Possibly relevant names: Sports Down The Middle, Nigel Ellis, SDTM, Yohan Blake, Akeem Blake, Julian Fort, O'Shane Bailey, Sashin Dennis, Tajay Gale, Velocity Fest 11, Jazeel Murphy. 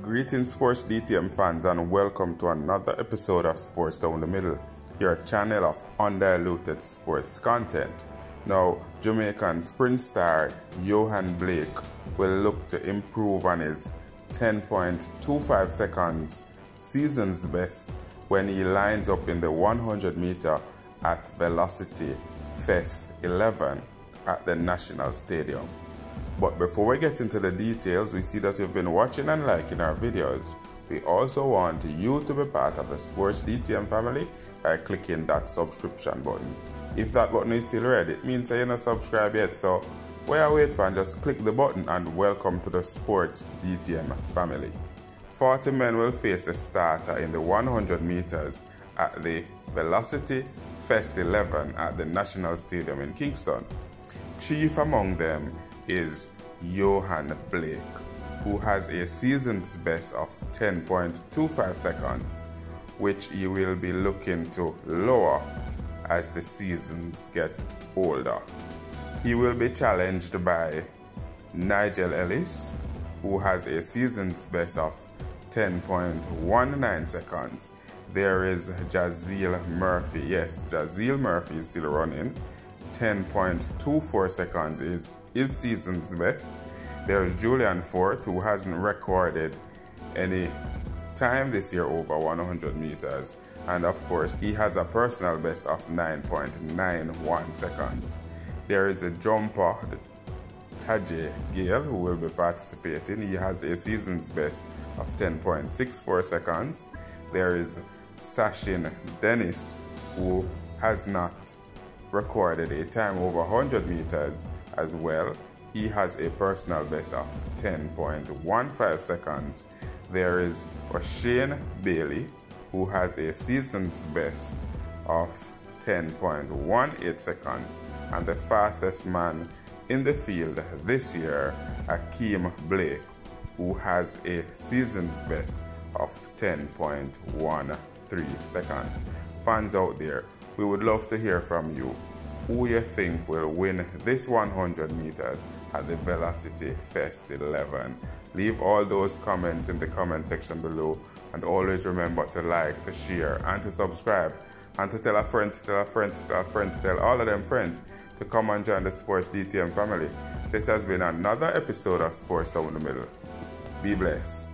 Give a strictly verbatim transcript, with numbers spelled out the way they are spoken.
Greetings Sports D T M fans, and welcome to another episode of Sports Down The Middle, your channel of undiluted sports content. Now, Jamaican sprint star Yohan Blake will look to improve on his ten point two five seconds season's best when he lines up in the one hundred meter at Velocity Fest eleven at the National Stadium. But before we get into the details, we see that you've been watching and liking our videos. We also want you to be part of the Sports D T M family by clicking that subscription button. If that button is still red, it means that you're not subscribed yet, so where are you waiting for? Just click the button and welcome to the Sports D T M family. forty men will face the starter in the one hundred meters at the Velocity Fest eleven at the National Stadium in Kingston. Chief among them is Yohan Blake, who has a season's best of ten point two five seconds, which he will be looking to lower as the seasons get older. He will be challenged by Nigel Ellis, who has a season's best of ten point one nine seconds. There is Jazeel Murphy. Yes, Jazeel Murphy is still running. ten point two four seconds is his season's best. There's Julian Fort, who hasn't recorded any time this year over one hundred meters. And of course, he has a personal best of nine point nine one seconds. There is a jumper, Tajay Gale, who will be participating. He has a season's best of ten point six four seconds. There is Sashin Dennis, who has not recorded a time over one hundred meters as well. He has a personal best of ten point one five seconds. There is O'Shane Bailey, who has a season's best of ten point one eight seconds. And the fastest man in the field this year, Akeem Blake, who has a season's best of ten point one three seconds. Fans out there, we would love to hear from you who you think will win this one hundred meters at the Velocity Fest eleven. Leave all those comments in the comment section below, and always remember to like, to share, and to subscribe, and to tell a friend, to tell a friend, to tell a friend, to tell all of them friends to come and join the Sports D T M family. This has been another episode of Sports Down the Middle. Be blessed.